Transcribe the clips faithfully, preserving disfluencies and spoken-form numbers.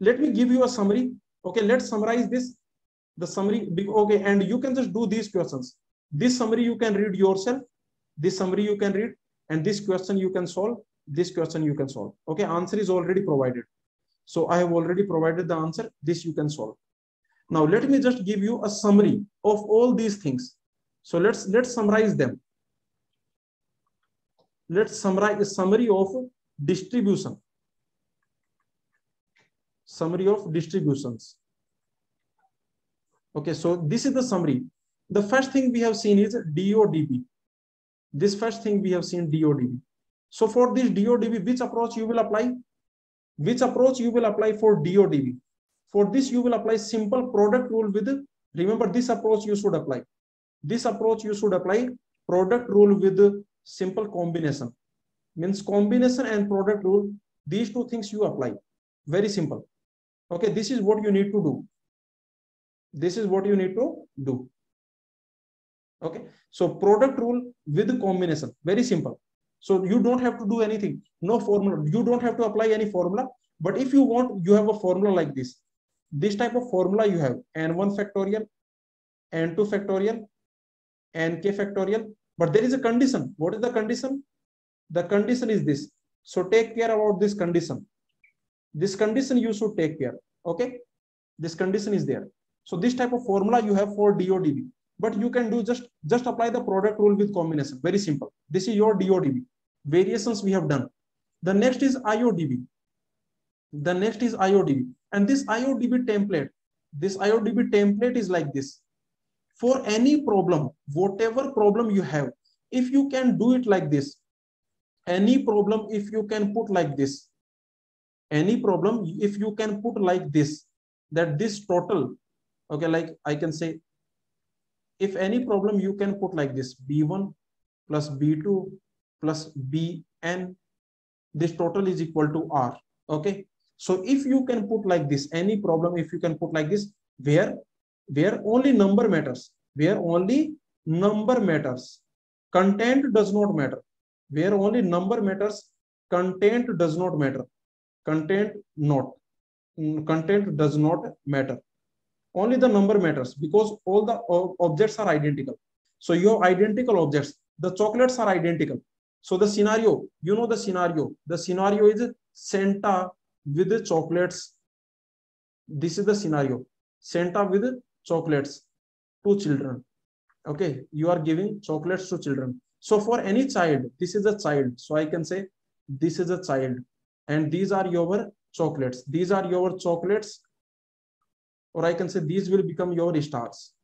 Let me give you a summary. Okay, let's summarize this. The summary, okay, and you can just do these questions. This summary you can read yourself. This summary you can read, and this question you can solve. This question you can solve. Okay, answer is already provided. So I have already provided the answer. This you can solve. Now let me just give you a summary of all these things. So let's let's summarize them. Let's summarize a summary of distribution. Summary of distributions. Okay, so this is the summary. The first thing we have seen is D O D B. This first thing we have seen D O D B. So for this D O D B, which approach you will apply? Which approach you will apply for D O D B? For this, you will apply simple product rule with, remember this approach you should apply. This approach you should apply product rule with simple combination. Means combination and product rule, these two things you apply. Very simple. Okay, this is what you need to do. This is what you need to do. Okay, so product rule with combination, very simple. So you don't have to do anything, no formula. You don't have to apply any formula, but if you want, you have a formula like this. This type of formula you have n one factorial, n two factorial, n k factorial, but there is a condition. What is the condition? The condition is this. So take care about this condition. This condition you should take care. Okay, this condition is there. So this type of formula you have for D O D B. But you can do just, just apply the product rule with combination. Very simple. This is your D O D B. Variations we have done. The next is I O D B. The next is I O D B. And this I O D B template, this I O D B template is like this. For any problem, whatever problem you have, if you can do it like this, any problem if you can put like this, any problem if you can put like this, that this total, okay, like I can say, if any problem you can put like this, b one plus b two plus bn, this total is equal to r. Okay, so if you can put like this, any problem if you can put like this, where where only number matters, where only number matters, content does not matter, where only number matters, content does not matter, content not content does not matter. Only the number matters because all the objects are identical. So you have identical objects. The chocolates are identical. So the scenario, you know the scenario. The scenario is Santa with the chocolates. This is the scenario. Santa with chocolates to children. Okay, you are giving chocolates to children. So for any child, this is a child. So I can say this is a child. And these are your chocolates. These are your chocolates. Or I can say these will become your stars.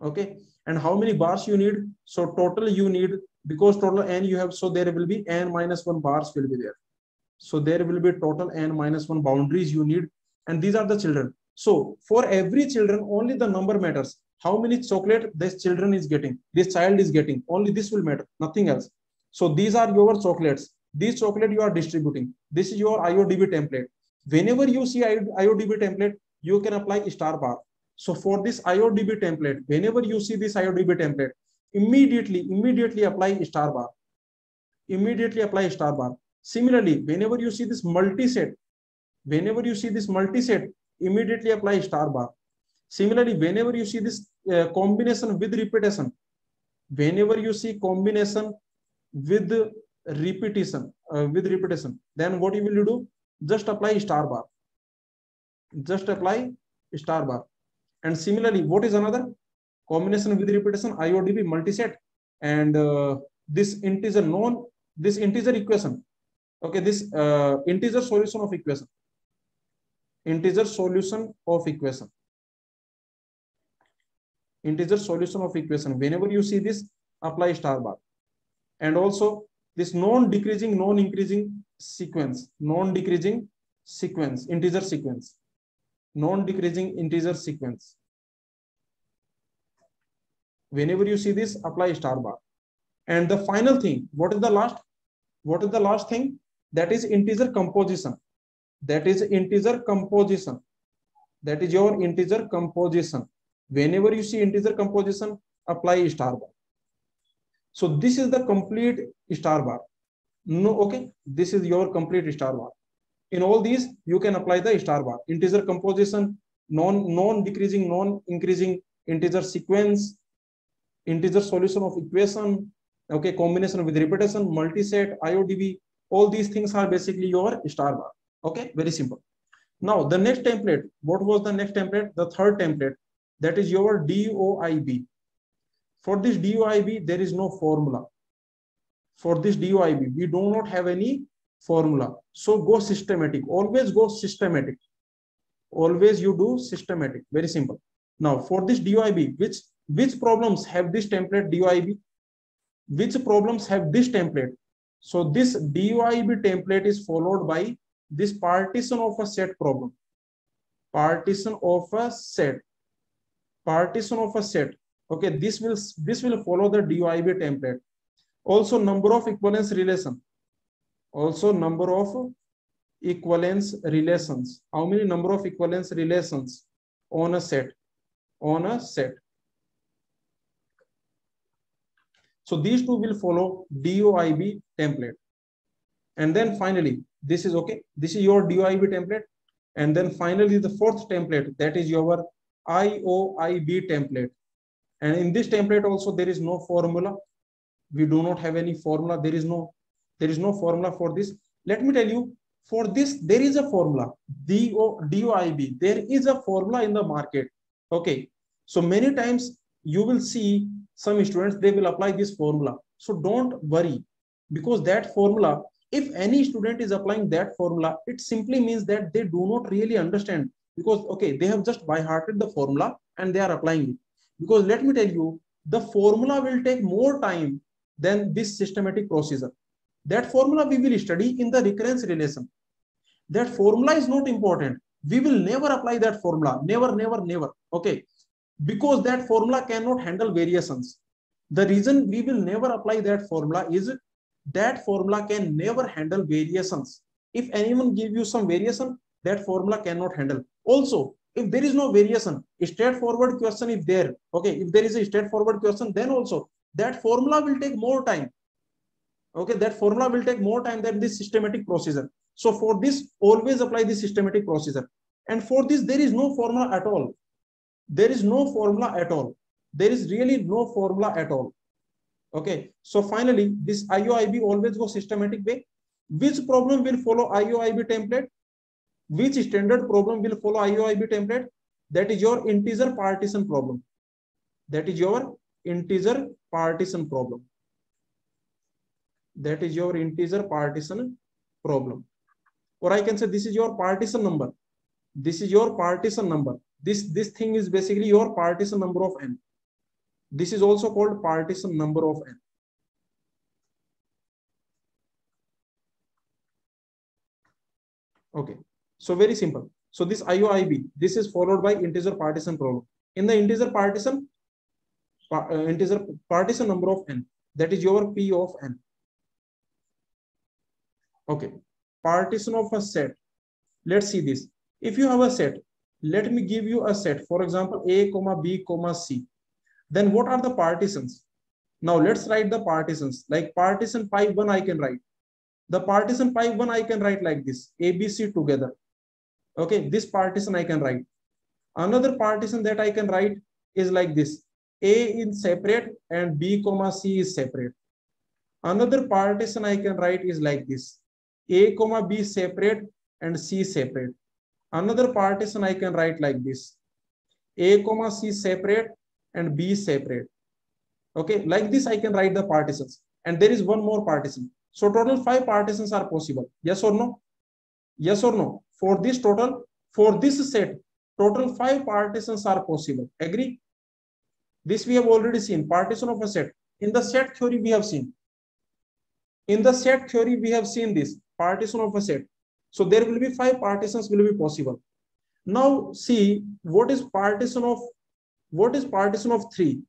Okay. And how many bars you need? So total you need, because total n you have. So there will be n minus one bars will be there. So there will be total n minus one boundaries you need. And these are the children. So for every children, only the number matters. How many chocolate this children is getting, this child is getting. Only this will matter, nothing else. So these are your chocolates. These chocolate you are distributing. This is your I O D B template. Whenever you see I O D B template, you can apply star bar. So for this I O D B template, whenever you see this I O D B template, immediately, immediately apply star bar. Immediately apply star bar. Similarly, whenever you see this multi-set, whenever you see this multi-set, immediately apply star bar. Similarly, whenever you see this uh, combination with repetition, whenever you see combination with repetition, uh, with repetition, then what you will do? Just apply star bar. Just apply star bar. And similarly, what is another combination with repetition? I O D B multiset and uh, this integer known, this integer equation. Okay, this uh, integer solution of equation. Integer solution of equation. Integer solution of equation. Whenever you see this, apply star bar. And also this non-decreasing, non-increasing sequence, non-decreasing sequence, integer sequence. Non-decreasing integer sequence. Whenever you see this, apply star bar. And the final thing, what is the last? What is the last thing? That is integer composition. That is integer composition. That is your integer composition. Whenever you see integer composition, apply star bar. So this is the complete star bar. No, okay. This is your complete star bar. In all these, you can apply the star bar. Integer composition, non, non-decreasing, non-increasing integer sequence, integer solution of equation, okay, combination with repetition, multiset, I O D B, all these things are basically your star bar. Okay, very simple. Now, the next template, what was the next template? The third template, that is your D O I B. For this D O I B, there is no formula. For this D O I B, we do not have any formula. So go systematic, always go systematic. Always you do systematic, very simple. Now for this D O I B, which, which problems have this template D O I B? Which problems have this template? So this D O I B template is followed by this partition of a set problem. Partition of a set. Partition of a set. Okay, this will, this will follow the D O I B template. Also number of equivalence relation. Also number of equivalence relations. How many number of equivalence relations on a set? On a set. So these two will follow D O I B template. And then finally, this is okay. This is your D O I B template. And then finally, the fourth template, that is your I O I B template. And in this template also, there is no formula. We do not have any formula. There is no, there is no formula for this. Let me tell you, for this, there is a formula, D O I B. There is a formula in the market. Okay. So many times you will see some students, they will apply this formula. So don't worry, because that formula, if any student is applying that formula, it simply means that they do not really understand, because, okay, they have just by-hearted the formula and they are applying it. Because let me tell you, the formula will take more time than this systematic procedure. That formula we will study in the recurrence relation. That formula is not important. We will never apply that formula. Never, never, never. Okay. Because that formula cannot handle variations. The reason we will never apply that formula is that formula can never handle variations. If anyone gives you some variation, that formula cannot handle. Also, if there is no variation, a straightforward question is there. Okay, if there is a straightforward question, then also that formula will take more time. Okay, that formula will take more time than this systematic procedure. So for this, always apply this systematic procedure. And for this, there is no formula at all. There is no formula at all. There is really no formula at all. Okay, so finally, this I O I B always goes systematic way. Which problem will follow I O I B template? Which standard problem will follow I O I B template? That is your integer partition problem. That is your integer partition problem. That is your integer partition problem. Or I can say this is your partition number. This is your partition number. This, this thing is basically your partition number of n. This is also called partition number of n. Okay. So very simple. So this I O I B, this is followed by integer partition problem. In the integer partition, par, uh, integer partition number of n, that is your P of n. Okay, partition of a set. Let's see this. If you have a set, let me give you a set. For example, A comma B comma C. Then what are the partitions? Now let's write the partitions. Like partition pi one, I can write. The partition pi one, I can write like this. A, B, C together. Okay, this partition I can write. Another partition that I can write is like this. A is separate and B comma C is separate. Another partition I can write is like this. A comma B separate and C separate. Another partition I can write like this. A comma C separate and B separate. Okay, like this I can write the partitions. And there is one more partition. So total five partitions are possible. Yes or no? Yes or no? For this total, for this set, total five partitions are possible. Agree? This we have already seen, partition of a set. In the set theory, we have seen. In the set theory, we have seen this, partition of a set. So there will be five partitions will be possible. Now see, what is partition of, what is partition of three?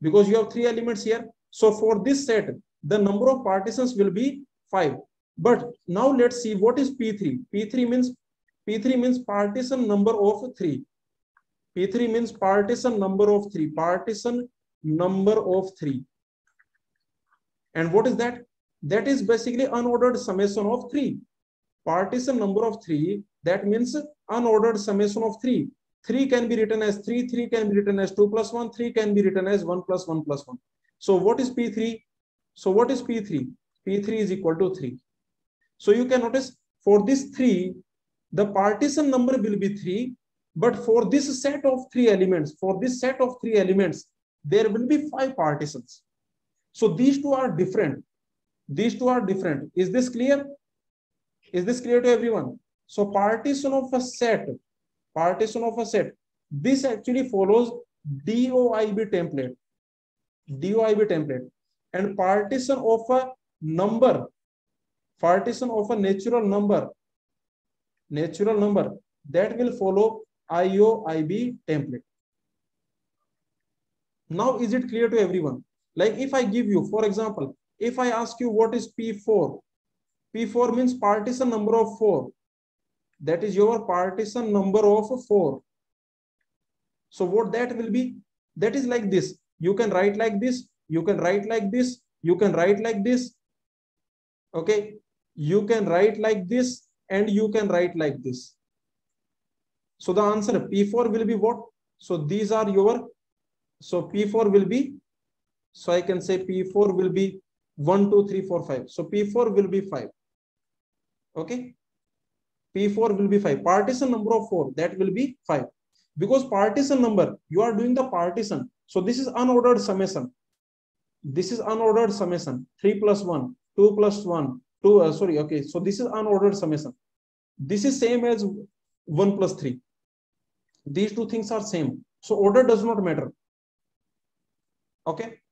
Because you have three elements here. So for this set, the number of partitions will be five. But now let's see what is P three. P three means P three means partition number of three. P three means partition number of three. Partition number of three. And what is that? That is basically unordered summation of three. partition number of three, that means unordered summation of three. three can be written as three, three can be written as two plus one, three can be written as one plus one plus one. So what is P three? So what is P three? P three is equal to three. So you can notice for this three, the partition number will be three, but for this set of three elements, for this set of three elements, there will be five partitions. So these two are different. These two are different. Is this clear? Is this clear to everyone? So partition of a set, partition of a set, this actually follows D O I B template, D O I B template. And partition of a number, partition of a natural number, natural number, that will follow I O I B template. Now, is it clear to everyone? Like if I give you, for example, if I ask you what is P four, P four means partition number of four. That is your partition number of four. So what that will be? That is like this. You can write like this. You can write like this. You can write like this. Okay. You can write like this and you can write like this. So the answer P four will be what? So these are your, so P four will be, so I can say P four will be one, two, three, four, five. So P four will be five. Okay. P four will be five. Partition number of four, that will be five. Because partition number, you are doing the partition. So this is unordered summation. This is unordered summation. three plus one, two plus one, two, uh, sorry, okay. So this is unordered summation. This is same as one plus three. These two things are same. So order does not matter. Okay.